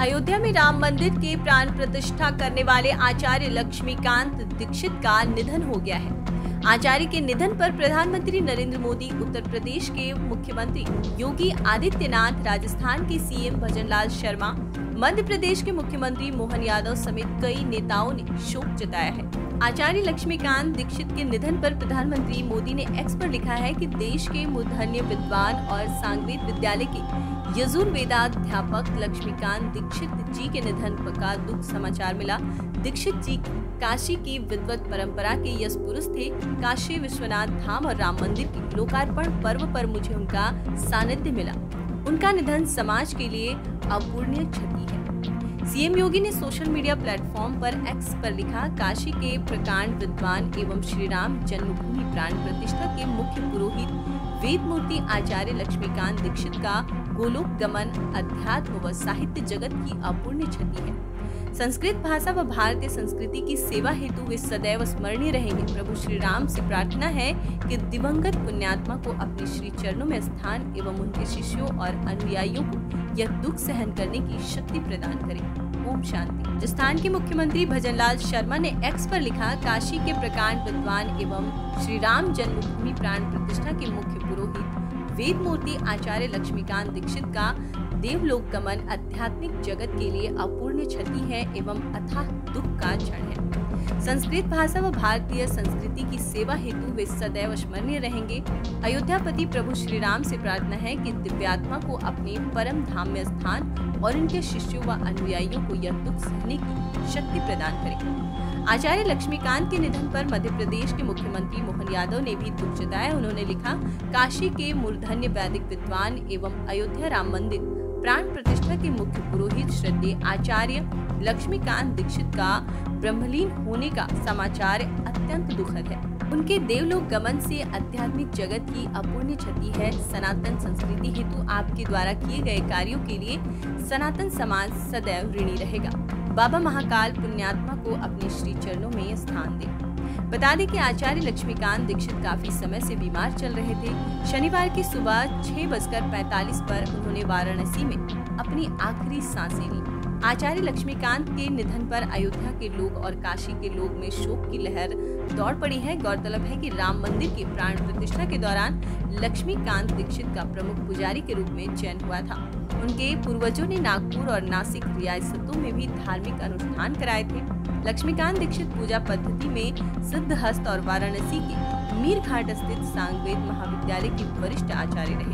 अयोध्या में राम मंदिर के प्राण प्रतिष्ठा करने वाले आचार्य लक्ष्मीकांत दीक्षित का निधन हो गया है। आचार्य के निधन पर प्रधानमंत्री नरेंद्र मोदी, उत्तर प्रदेश के मुख्यमंत्री योगी आदित्यनाथ, राजस्थान के सीएम भजनलाल शर्मा, मध्य प्रदेश के मुख्यमंत्री मोहन यादव समेत कई नेताओं ने शोक जताया है। आचार्य लक्ष्मीकांत दीक्षित के निधन पर प्रधानमंत्री मोदी ने एक्स पर लिखा है कि देश के मूर्धन्य विद्वान और सांगवेद विद्यालय के यजुर्वेदाध्यापक लक्ष्मीकांत दीक्षित जी के निधन का दुख समाचार मिला। दीक्षित जी काशी की विद्वत परंपरा के यश पुरुष थे। काशी विश्वनाथ धाम और राम मंदिर के लोकार्पण पर्व पर मुझे उनका सानिध्य मिला। उनका निधन समाज के लिए अपूर्णीय क्षति है। सीएम योगी ने सोशल मीडिया प्लेटफॉर्म पर एक्स पर लिखा, काशी के प्रकांड विद्वान एवं श्री राम जन्मभूमि प्राण प्रतिष्ठा के मुख्य पुरोहित वेद मूर्ति आचार्य लक्ष्मीकांत दीक्षित का गोलोक गमन अध्यात्म व साहित्य जगत की अपूर्णीय क्षति है। संस्कृत भाषा व भारतीय संस्कृति की सेवा हेतु वे सदैव स्मरणीय रहेंगे। प्रभु श्री राम से प्रार्थना है कि दिवंगत पुण्यात्मा को अपने श्री चरणों में स्थान एवं उनके शिष्यों और अनुयायियों को यह दुख सहन करने की शक्ति प्रदान करें। ओम शांति। राजस्थान के मुख्यमंत्री भजनलाल शर्मा ने एक्स पर लिखा, काशी के प्रकांड विद्वान एवं श्री राम जन्मभूमि प्राण प्रतिष्ठा के मुख्य पुरोहित वेद मूर्ति आचार्य लक्ष्मीकांत दीक्षित का देवलोक गमन आध्यात्मिक जगत के लिए अपूर्णीय क्षति है एवं अथाह दुख का क्षण है। संस्कृत भाषा व भारतीय संस्कृति की सेवा हेतु वे सदैव स्मरणीय रहेंगे। अयोध्यापति प्रभु श्री राम से प्रार्थना है कि दिव्यात्मा को अपने परम धाम में स्थान और उनके शिष्यों व अनुयायियों को यह दुख सहने की शक्ति प्रदान करें। आचार्य लक्ष्मीकांत के निधन पर मध्य प्रदेश के मुख्यमंत्री मोहन यादव ने भी दुख जताया। उन्होंने लिखा, काशी के मूर्धन्य वैदिक विद्वान एवं अयोध्या राम मंदिर प्राण प्रतिष्ठा के मुख्य पुरोहित श्रद्धेय आचार्य लक्ष्मीकांत दीक्षित का ब्रह्मलीन होने का समाचार अत्यंत दुखद है। उनके देवलोक गमन से आध्यात्मिक जगत की अपूर्णीय क्षति है। सनातन संस्कृति हेतु आपके द्वारा किए गए कार्यों के लिए सनातन समाज सदैव ऋणी रहेगा। बाबा महाकाल पुण्यात्मा को अपने श्री चरणों में स्थान दे। बता दें कि आचार्य लक्ष्मीकांत दीक्षित काफी समय से बीमार चल रहे थे। शनिवार की सुबह 6:45 पर उन्होंने वाराणसी में अपनी आखिरी सांसें ली। आचार्य लक्ष्मीकांत के निधन पर अयोध्या के लोग और काशी के लोग में शोक की लहर दौड़ पड़ी है। गौरतलब है कि राम मंदिर के प्राण प्रतिष्ठा के दौरान लक्ष्मीकांत दीक्षित का प्रमुख पुजारी के रूप में चयन हुआ था। उनके पूर्वजों ने नागपुर और नासिक रियासतों में भी धार्मिक अनुष्ठान कराए थे। लक्ष्मीकांत दीक्षित पूजा पद्धति में सिद्धहस्त और वाराणसी के मीरघाट स्थित सांगवेद महाविद्यालय के वरिष्ठ आचार्य रहे।